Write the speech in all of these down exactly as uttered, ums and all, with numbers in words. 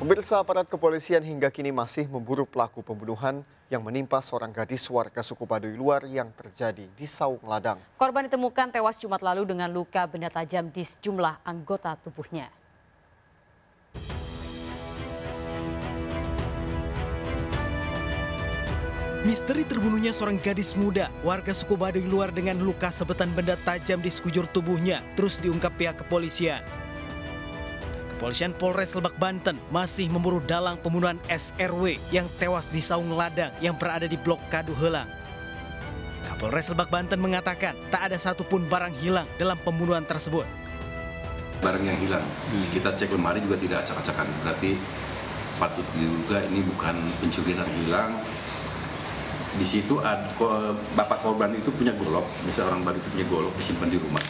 Pemirsa, aparat kepolisian hingga kini masih memburu pelaku pembunuhan yang menimpa seorang gadis warga suku Baduy Luar yang terjadi di Sauk Ladang. Korban ditemukan tewas Jumat lalu dengan luka benda tajam di sejumlah anggota tubuhnya. Misteri terbunuhnya seorang gadis muda warga suku Baduy Luar dengan luka sebetan benda tajam di sekujur tubuhnya terus diungkap pihak kepolisian. Kepolisian Polres Lebak Banten masih memburu dalang pembunuhan S R W yang tewas di Sauk Ladang yang berada di Blok Kaduhelang. Kapolres Lebak Banten mengatakan tak ada satupun barang hilang dalam pembunuhan tersebut. Barang yang hilang, kita cek lemari juga tidak acak-acakan. Berarti patut diduga ini bukan pencurian yang hilang. Di situ ada, bapak korban itu punya golok, misalnya orang baru punya golok disimpan di rumah.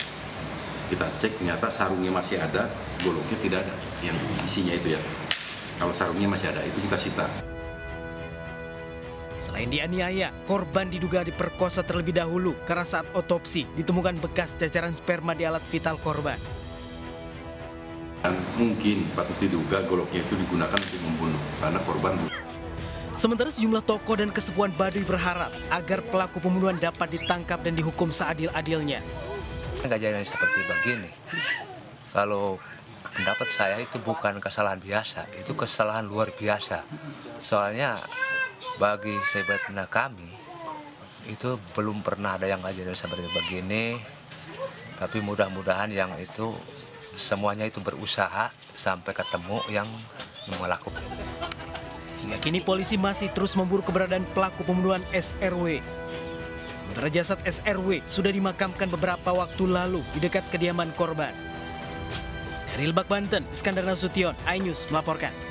Kita cek ternyata sarungnya masih ada, goloknya tidak ada, yang isinya itu ya. Kalau sarungnya masih ada, itu kita sita. Selain dianiaya, korban diduga diperkosa terlebih dahulu karena saat otopsi ditemukan bekas cacaran sperma di alat vital korban. Dan mungkin patut diduga goloknya itu digunakan untuk membunuh karena korban. Sementara sejumlah tokoh dan kesepuan Baduy berharap agar pelaku pembunuhan dapat ditangkap dan dihukum seadil-adilnya. Kejadian seperti begini, kalau pendapat saya itu bukan kesalahan biasa, itu kesalahan luar biasa. Soalnya bagi sebenarnya kami, itu belum pernah ada yang kejadian seperti begini, tapi mudah-mudahan yang itu semuanya itu berusaha sampai ketemu yang melakukan. Hingga kini polisi masih terus memburu keberadaan pelaku pembunuhan S R W. Sementara jasad S R W sudah dimakamkan beberapa waktu lalu di dekat kediaman korban. Dari Lebak, Banten, Skandar Nasution, iNews melaporkan.